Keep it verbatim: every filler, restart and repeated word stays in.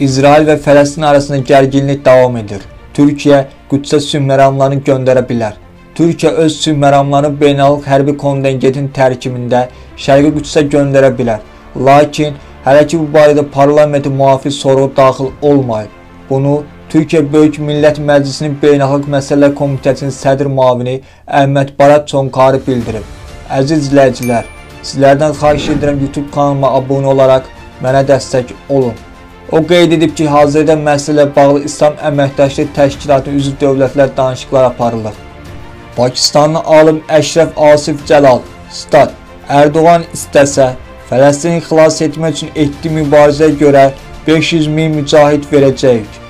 İsrail ve Fələstin arasında gerginlik devam edir. Türkiye, Qüdsə sülhməramlarını göndərə bilər. Türkiye öz sülhməramlarını beynəlxalq hərbi kontingentin tərkibində Şərqi Qüdsə göndərə bilər. Lakin, hələ ki bu barədə parlamenti müvafiq soru daxil olmayıb. Bunu Türkiye Böyük Millet Məclisinin Beynəlxalq Məsələlər Komitəsinin sədr müavini Əhməd Barat Çonkarı bildirib. Əziz izləyicilər, sizlərdən xahiş edirəm YouTube kanalıma abunə olaraq mənə dəstək olun. O qeyd edib ki, hazırda məsələ bağlı İslam Əməkdəşlik Təşkilatı üzv dövlətlər danışıqlar aparılır. Pakistanlı alim Əşref Asif Cəlal, stat, Ərdoğan istəsə, Fələstini xilas etmək üçün etdiyi mübarizəyə görə beş yüz min mücahid verəcəyik.